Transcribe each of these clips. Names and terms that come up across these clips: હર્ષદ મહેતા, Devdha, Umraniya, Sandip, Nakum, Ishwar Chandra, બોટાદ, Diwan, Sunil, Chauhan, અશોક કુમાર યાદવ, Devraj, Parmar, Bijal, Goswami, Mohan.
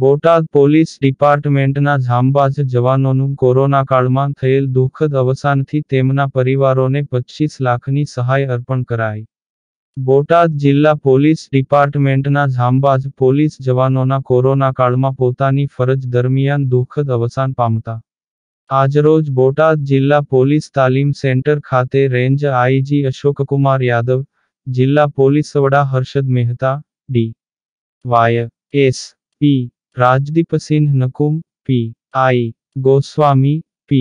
બોટાદ police ડિપાર્ટમેન્ટના જાંબાજ જવાનોનું કોરોના કાળમાં થયેલ દુઃખદ અવસાનથી તેમના પરિવારોને 25 લાખની સહાય અર્પણ કરાઈ. બોટાદ જિલ્લા પોલીસ ડિપાર્ટમેન્ટના જાંબાજ પોલીસ જવાનોના કોરોના કાળમાં પોતાની ફરજ દરમિયાન દુઃખદ અવસાન પામતા આજરોજ બોટાદ જિલ્લા પોલીસ તાલીમ સેન્ટર ખાતે રેન્જ આઈજી અશોક કુમાર યાદવ, જિલ્લા પોલીસ વડા હર્ષદ મહેતા, DY, SP, Rajdeep Singh, Nakum, PI, Goswami, PI,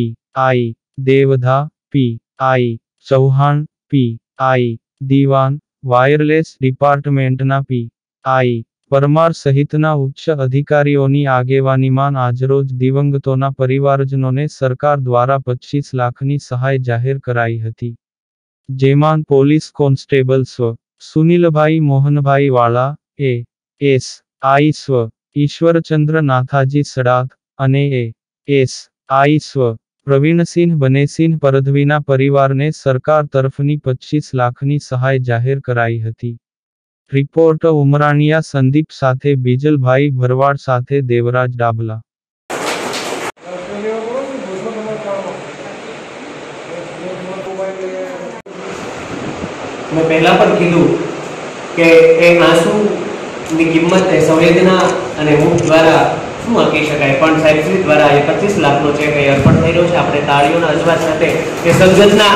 Devdha, PI, Chauhan, PI, Diwan, wireless डिपार्टमेंटना PI, परमार सहितना उच्च अधिकारीओनी आगेवानीमां आजरोज दिवंगतोना परिवारजनोने सरकार द्वारा 25 लाखनी सहाय जाहिर कराई हती, जेमां पोलीस कोन्स्टेबल स्व सुनील भाई मोहन भाई वाला, ASI स्व ईश्वर चंद्र नाथाजी सड़ात अने ASI स्व प्रवीण सिंह बने सिंह परधवीना परिवार ने सरकार तरफनी 25 लाखनी सहाय जाहिर कराई हती. रिपोर्ट उमरानिया संदीप साथे बिजल भाई भरवाड़ साथे देवराज डाबला. मैं पहला पर कीधु के ए आंसू ની કિંમત એ સંવેદના અને મુખ દ્વારા શું આપી શકાય, પણ સાહેબશ્રી દ્વારા એ 25 લાખનો ચેક એ અર્પણ થઈ રહ્યો છે. આપણે તાળીઓના અજવાબ સાથે એ સંગઠનના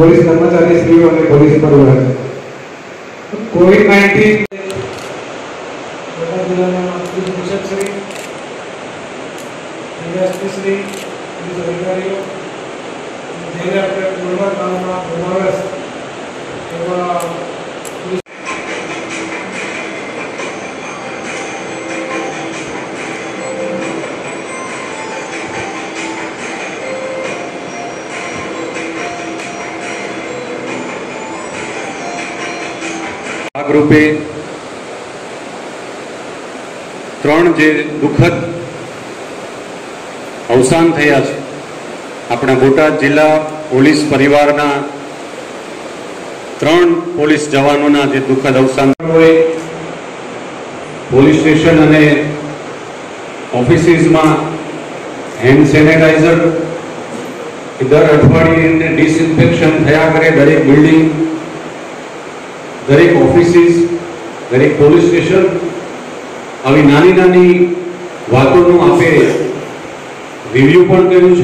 પોલીસ કર્મચારીશ્રીઓ અને પોલીસ પરિવાર COVID-19 ભાગરૂપે 3 જે દુઃખદ અવસાન થયા છે આપણા બોટાદ જિલ્લા પોલીસ પરિવારના 3 પોલીસ જવાનોના જે દુઃખદ અવસાન હોય, પોલીસ સ્ટેશન અને ઓફિસીસમાં હેન્ડ સેનિટાઈઝર દર અઠવાડિયે ડિસઇન્ફેક્શન થયા કરે. દરેક બિલ્ડિંગ, દરેક ઓફિસીસ, દરેક પોલીસ સ્ટેશન આવી નાની નાની વાતોનું આપે રિવ્યુ પણ કર્યું છે.